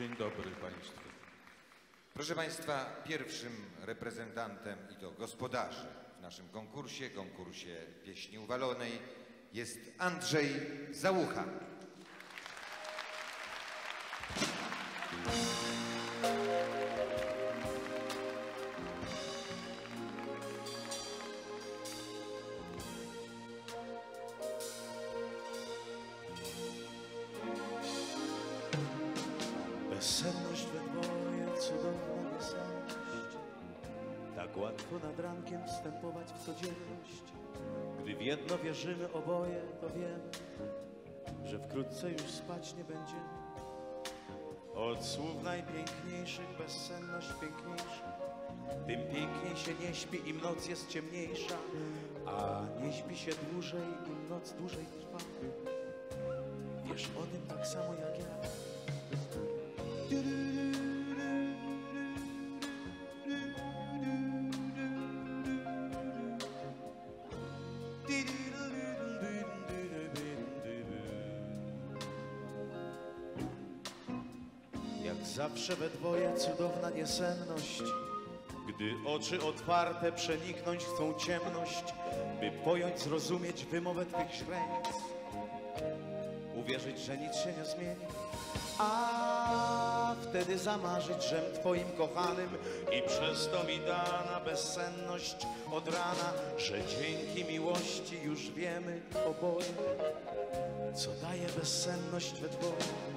Dzień dobry Państwu. Proszę Państwa, pierwszym reprezentantem i to gospodarzem w naszym konkursie Pieśni Uwalonej jest Andrzej Zaucha. Bezsenność we dwoje, cudowna bezsenność. Tak łatwo nad rankiem wstępować w codzienność. Gdy w jedno wierzymy oboje, to wiemy, że wkrótce już spać nie będziemy. Od słów najpiękniejszych bezsenność piękniejsza. Tym piękniej się nie śpi, im noc jest ciemniejsza. A nie śpi się dłużej, im noc dłużej trwa. Wiesz o tym tak samo jak ja. Jak zawsze we dwoje cudowna niesenność, gdy oczy otwarte przeniknąć chcą ciemność, by pojąć, zrozumieć wymowę twych źrenic, uwierzyć, że nic się nie zmieni, a wtedy zamarzyć żem twoim kochanym. I przez to mi dana bezsenność od rana, że dzięki miłości już wiemy oboje, co daje bezsenność we dwoje.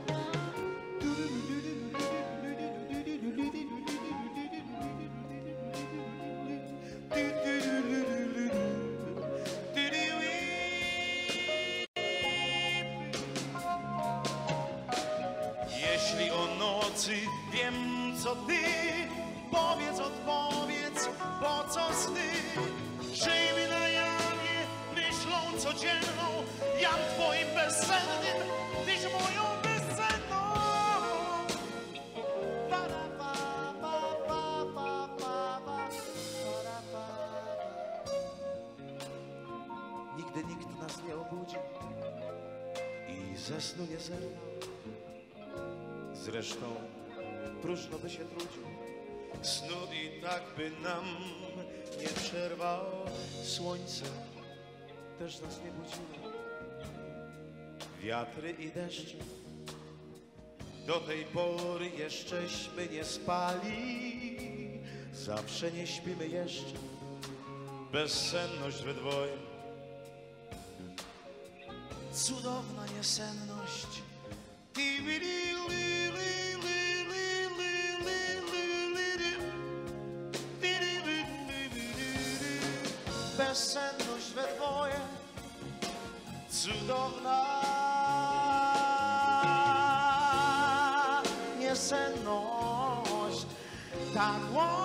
Jeśli o nocy wiem, co ty, powiedz, odpowiedz, po co sny? Żyjmy na jawie, myślą codzienną, jam twoim bezsennym, tyś moją bezsenną. Nigdy nikt nas nie obudził i ze snu nie zerwał. Zresztą próżno by się trudził, snu i tak by nam nie przerwało. Słońce też nas nie budziło, wiatry i deszcze. Do tej pory jeszcześmy nie spali, zawsze nie śpimy jeszcze. Bezsenność we dwoje, cudowna niesenność. Bezsenność we dwoje, cudowna niesenność, tak.